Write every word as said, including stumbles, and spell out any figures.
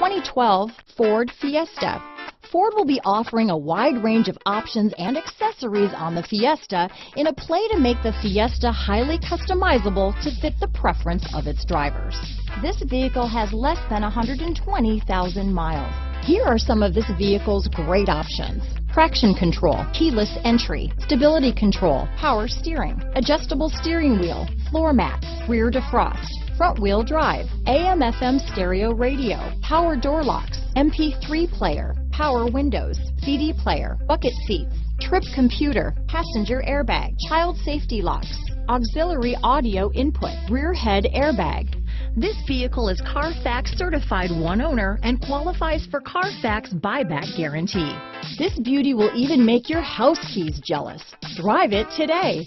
twenty twelve Ford Fiesta. Ford will be offering a wide range of options and accessories on the Fiesta in a play to make the Fiesta highly customizable to fit the preference of its drivers. This vehicle has less than one hundred twenty thousand miles. Here are some of this vehicle's great options: traction control, keyless entry, stability control, power steering, adjustable steering wheel, floor mats, rear defrost, front-wheel drive, A M F M stereo radio, power door locks, M P three player, power windows, C D player, bucket seats, trip computer, passenger airbag, child safety locks, auxiliary audio input, rear head airbag. This vehicle is Carfax certified one owner and qualifies for Carfax buyback guarantee. This beauty will even make your house keys jealous. Drive it today.